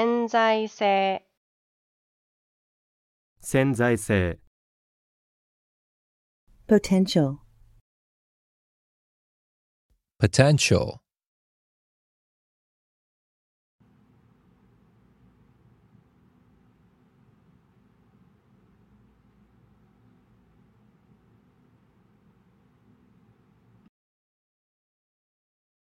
潜在性 potential